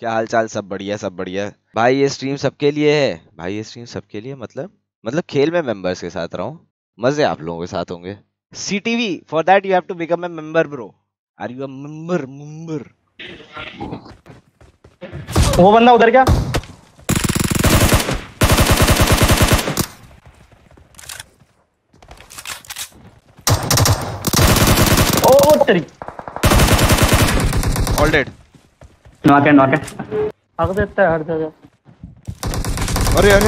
क्या हाल चाल? सब बढ़िया, सब बढ़िया। भाई ये स्ट्रीम सबके लिए है। भाई ये स्ट्रीम सबके लिए मतलब खेल में मेंबर्स के साथ रहा हूँ, मजे आप लोगों के साथ होंगे। CTV for that you have to become a member bro. Are you a member? वो बंदा उधर क्या? ओ तेरी ऑल डेड। नॉक है। आग देता है हर जगह। अरे हम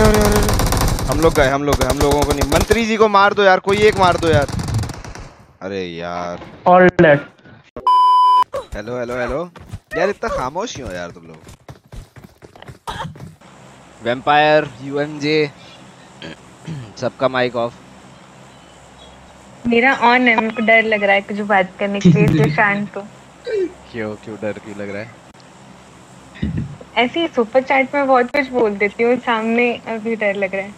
लोग गए। हम लोगों को नहीं, मंत्री जी को मार दो यार, कोई एक मार दो यार। अरे यार ऑल डेड। हेलो यार, इतना खामोश क्यों हो यार तुम लोग? वैम्पायर UMJ सबका माइक ऑफ। मेरा ऑन है। मेरे को डर लग रहा है कुछ बात करने के लिए, तो शांत हो। क्यों डर लग रहा है? ऐसी सुपर चैट में बहुत कुछ बोल देती हूँ सामने, अभी डर लग रहा है।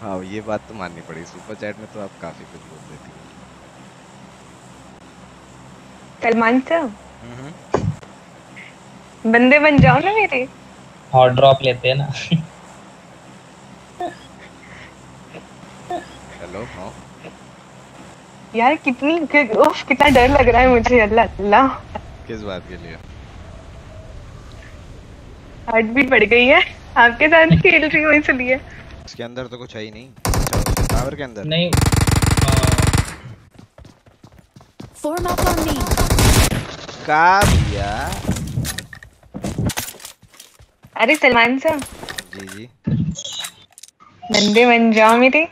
हाँ ये बात तो माननी पड़ी, सुपर चैट में तो आप काफी कुछ बोल देती हो। सलमान साहब बंदे बन जाओ ना मेरे। हॉट ड्रॉप लेते हैं ना। हेलो हाँ यार, कितना डर लग रहा है मुझे। अल्लाह किस बात के लिए? हार्ट बीट बढ़ गई है आपके साथ खेल रही हूं इसलिए। इसके अंदर तो कुछ है ही नहीं, टावर के अंदर नहीं। फॉर्म अप ऑन मी का दिया। अरे सलमान साहब जी बंदे बन जाओ मेरे।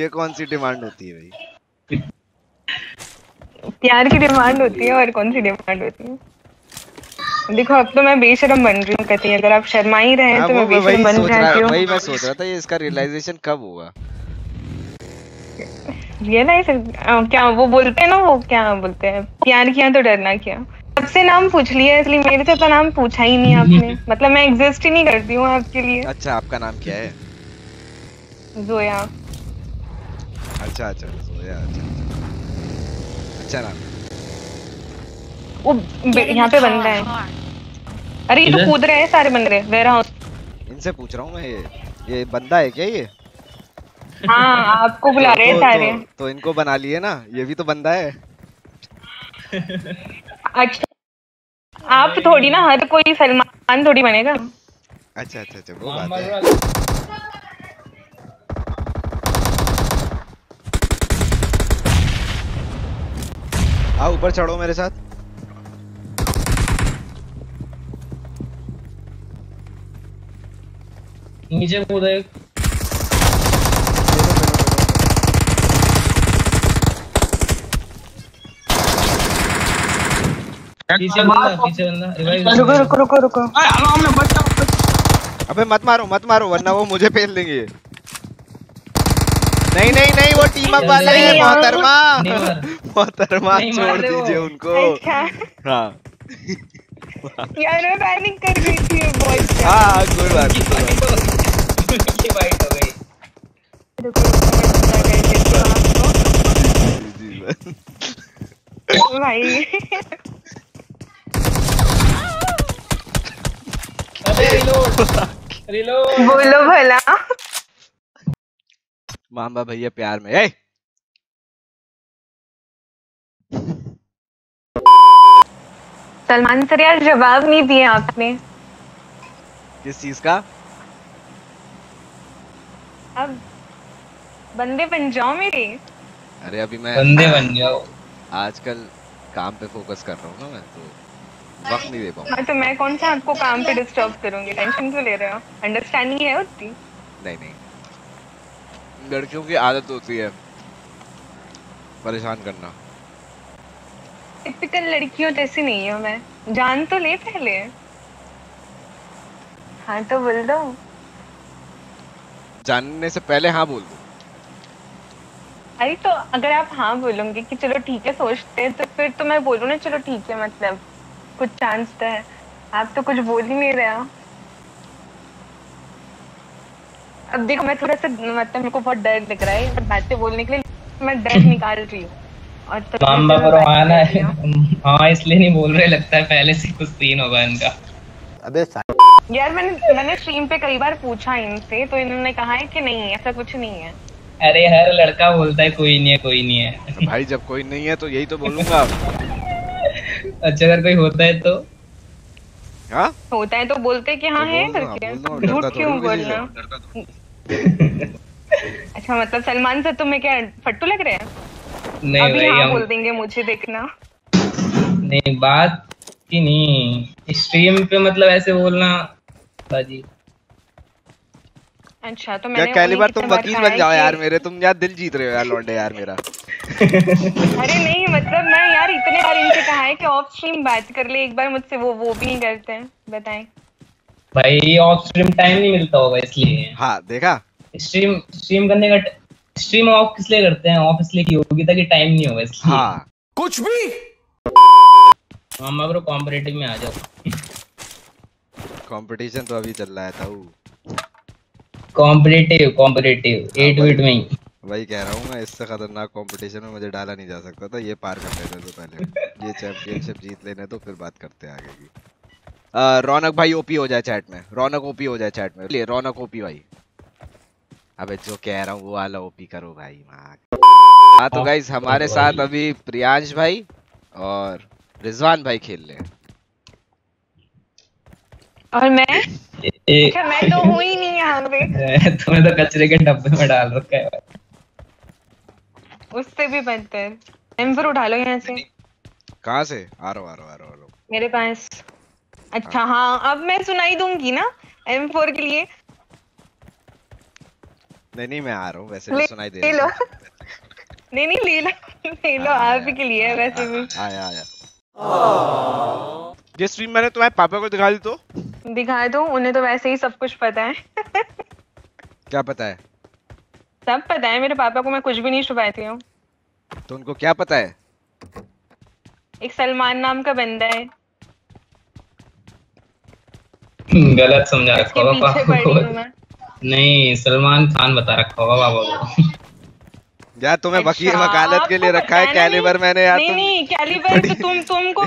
ये कौन सी डिमांड होती है भाई? प्यार की डिमांड होती है, और कौन सी डिमांड होती है? देखो अब तो मैं बेशरम बन रही हूँ कती। अगर आप शर्मा ही रहे हैं तो मैं बेशरम बन जाती हूँ। वही मैं सोच रहा था, ये इसका रियलाइजेशन कब होगा? रियलाइज क्या वो बोलते हैं ना, वो क्या बोलते हैं, प्यार किया तो डरना क्या। सबसे नाम पूछ लिया इसलिए, मेरे से तो नाम पूछा ही नहीं आपने। मतलब मैं एग्जिस्ट ही नहीं करती हूँ आपके लिए। अच्छा आपका नाम क्या है? जोया। अच्छा जोया, अच्छा नाम। वो यहाँ पे बंदा है। अरे ये तो कूद रहे हैं सारे बंदे वेयरहाउस। इनसे पूछ रहा हूँ मैं, ये बंदा है क्या ये? हाँ आपको बुला रहे हैं सारे। तो इनको बना लिए ना, ये भी तो बंदा है। अच्छा आप थोड़ी ना, हर कोई सलमान थोड़ी बनेगा। अच्छा वो बात है। आओ ऊपर चढ़ो मेरे साथ। नीचे कूदा एक। पीछे बंदा। रुको। अबे मत मारो वरना वो मुझे फेल देंगे। नहीं वो टीम अप वाले हैं। मोहतरमा छोड़ दीजिए उनको। हाँ यार मैं पैनिक कर गई थी बॉयज। हाँ कोई बात नहीं, फाइट हो गई। रुको भाई। रिलोड बोलो भला। मामा भैया प्यार में। सलमान सर यार जवाब नहीं दिए आपने। किस चीज का? अब बंदे बन जाओ मेरे। अरे अभी मैं बंदे बन जाओ। आजकल काम पे फोकस कर रहा हूँ ना मैं, तो वक्त नहीं दे पाऊंगा। तो मैं कौन सा आपको काम पे डिस्टर्ब करूंगी? टेंशन क्यों ले रहे हो? अंडरस्टैंडिंग है उतनी? नहीं लड़कियों की आदत होती है परेशान करना। टिपिकल लड़कियों जैसी नहीं हूँ मैं, जान तो ले पहले। हाँ तो बोल दो। जानने से पहले हाँ बोल दो। अरे तो अगर आप हाँ बोलोगे कि चलो ठीक है सोचते हैं, तो फिर तो मैं बोलूँ ना चलो ठीक है, मतलब कुछ चांस तो है। आप तो कुछ बोल ही नहीं रहे हो। अब देखो मैं थोड़ा सा, मतलब मेरे को बहुत डर लग रहा है बातें बोलने के लिए, मैं डर निकाल रही हूँ। और मामा परवाना है। हाँ इसलिए नहीं बोल रहे, लगता है पहले से कुछ सीन होगा इनका। अबे यार मैंने स्ट्रीम पे कई बार पूछा इनसे तो इन्होंने कहा है कि नहीं ऐसा कुछ नहीं है। अरे हर लड़का बोलता है कोई नहीं है कोई नहीं है। भाई जब कोई नहीं है तो यही तो बोलूंगा। अच्छा अगर कोई होता है तो हाँ होता है तो बोलते कि हाँ है करके, झूठ क्यों बोलना। अच्छा मतलब सलमान सर तुम्हें क्या फट्टू लग रहे हैं? नहीं अभी हाँ बोल देंगे मुझे देखना। नहीं बात की नहीं स्ट्रीम पे मतलब ऐसे बोलना बाजी। अच्छा तो मैंने पहली बार तुम वकील बन जाओ यार मेरे, तुम यार दिल जीत रहे हो यार लौंडे यार मेरा। अरे नहीं मतलब मैं यार इतने बार इनसे कहा है कि ऑफ स्ट्रीम बात कर ले एक बार मुझसे, वो भी नहीं करते हैं। बताएं भाई ऑफ स्ट्रीम टाइम नहीं मिलता होगा इसलिए। हाँ देखा स्ट्रीम करने का स्ट्रीम ऑफ किस लिए करते हैं? ऑफ इसलिए की होगी ताकि टाइम नहीं होगा इसलिए। हाँ कुछ भी मामा ब्रो कॉम्पिटिटिव में आ जाओ। कंपटीशन तो अभी चल रहा है ताऊ। कॉम्पिटिटिव 8-bit में ही वही कह रहा हूँ मैं। इससे खतरनाक कंपटीशन में मुझे डाला नहीं जा सकता था। ये पार कर लेने दो पहले, ये चैंपियनशिप जीत लेने दो, फिर बात करते हैं आगे की। रौनक भाई ओपी हो जाए चैट में, रौनक ओपी भाई। अबे जो कह रहा हूँ वो वाला ओपी करो भाई। हाँ तो गाइस हमारे साथ अभी प्रियांश भाई और रिजवान भाई खेल रहे हैं और मैं अच्छा मैं तो हूँ ही नहीं यहाँ पे। तुम्हें तो कचरे के डब्बे में डाल रखा है। उससे भी बेहतर एम्पर उठा लो यहाँ से। कहाँ से आ रहा मेरे पास। अच्छा हाँ अब मैं सुनाई दूंगी ना M4 के लिए। नहीं मैं आ रहा हूँ वैसे भी सुनाई दे रहा है। नहीं ले लो आप के लिए वैसे भी। आया ये स्ट्रीम मैंने तुम्हारे पापा को दिखा दो उन्हें तो वैसे ही सब कुछ पता है। क्या पता है? सब पता है मेरे पापा को, मैं कुछ भी नहीं छुपाती हूँ। तो उनको क्या पता है? एक सलमान नाम का बंदा है। गलत समझा पापा। नहीं सलमान खान बता रखा होगा बाबा को। यार तुम्हें वकील वकालत के लिए रखा है। कैलिबर मैंने यार नहीं कैलिबर तो तुमको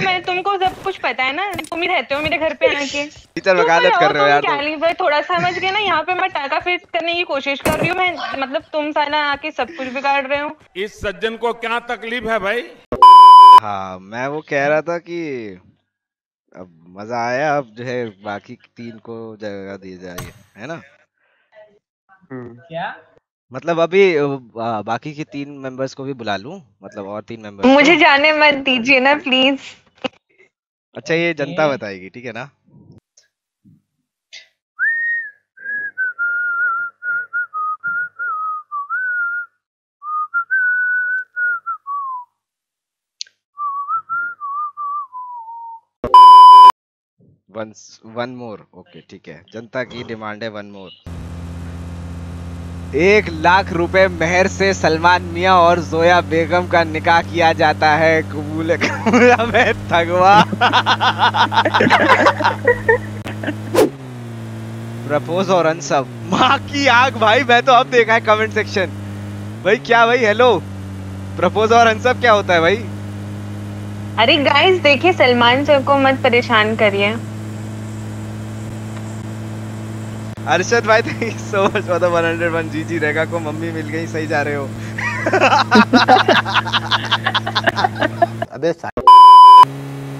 सब कुछ पता है ना, तुम ही रहते हो मेरे घर पे आके। टीचर वकालत कर रहे हो यार। कैलिबर थोड़ा समझ गए ना, यहाँ पे मैं टाका फिट करने की कोशिश कर रही हूँ मैं, मतलब तुम साला आके सब कुछ बिगाड़ रहे हो। इस सज्जन को क्या तकलीफ है भाई। हाँ मैं वो कह रहा था की अब मजा आया, अब जो है बाकी 3 को जगह दी जाए है ना। क्या मतलब अभी बाकी के 3 मेंबर्स को भी बुला लूं, मतलब और 3 मेंबर्स। मुझे जाने मत दीजिए ना प्लीज। अच्छा ये जनता बताएगी ठीक है ना। वन मोर ओके ठीक है, जनता की डिमांड है 1 मोर। 1 लाख रुपए मेहर से सलमान मियां और जोया बेगम का निकाह किया जाता है। कबूल है थगवा। प्रपोज और अनसब माँ की आग भाई। मैं तो अब देखा है कमेंट सेक्शन भाई क्या भाई हेलो। प्रपोज और अनसब क्या होता है भाई? अरे गाइस देखिए सलमान सर को मत परेशान करिए। अर्शद भाई thank you so much for the 101 GG. Rekha को मम्मी मिल गई, सही जा रहे हो। अबे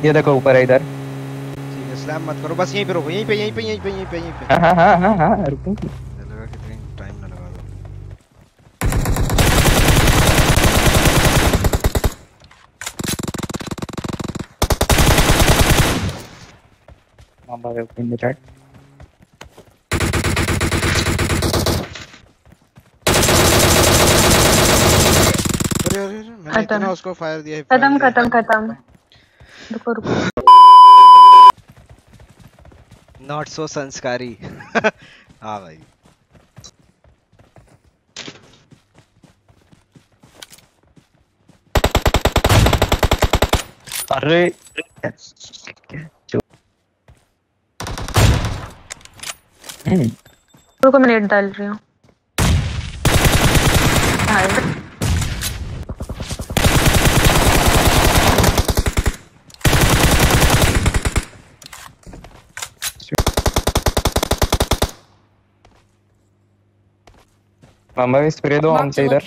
ये देखो ऊपर है इधर। ठीक है स्लैम मत करो, बस यहीं पे रुको, यहीं पे। हां रुको लगा के टाइम ना लगा दो। मामा वे इन द चैट मैंने उसको फायर दिया। खत्म रुको। नॉट सो संस्कारी। हाँ भाई अरे रुको मैं नेट डाल रही हूँ। मामा भी स्प्रे दो हमसे इधर।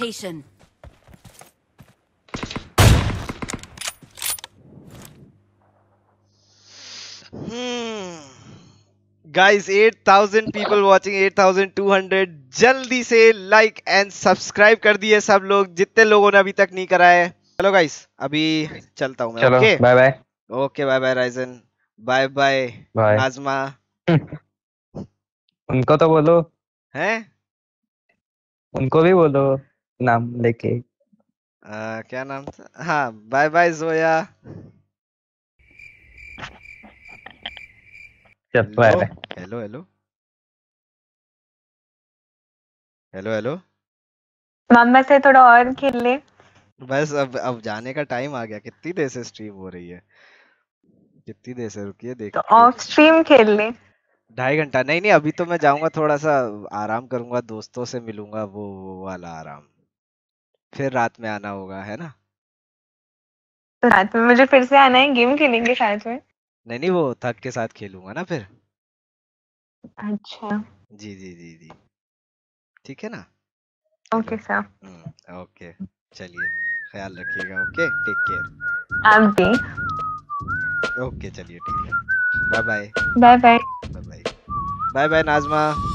गाइस 8000 पीपल वाचिंग, 8200 जल्दी से लाइक एंड सब्सक्राइब कर दिए सब लोग जितने लोगों ने अभी तक नहीं कराया। चलो गाइस अभी चलता हूँ मैं। चलो bye bye. Okay bye bye राइजन, बाय बाय आजमा। उनको तो बोलो, हैं उनको भी बोलो नाम लेके। क्या नाम था? हाँ bye bye Zoya. Hello hello hello hello मम्मा से थोड़ा और खेल ले बस। अब जाने का टाइम आ गया। कितनी देर से स्ट्रीम हो रही है? कितनी देर से रुकी है? देख तो ऑफ स्ट्रीम खेल ले 2.5 घंटा। नहीं नहीं अभी तो मैं जाऊंगा, थोड़ा सा आराम करूंगा, दोस्तों से मिलूंगा, वो वाला आराम। फिर रात में आना होगा है ना? तो रात में मुझे फिर से आना है, गेम खेलेंगे साथ में। नहीं नहीं वो थक के साथ खेलूंगा ना फिर। अच्छा जी जी जी जी ठीक है ना। Okay sir. ओके चलिए ख्याल रखिएगा। ओके टेक केयर आप भी। ओके चलिए ठीक है bye bye bye bye bye bye Najma.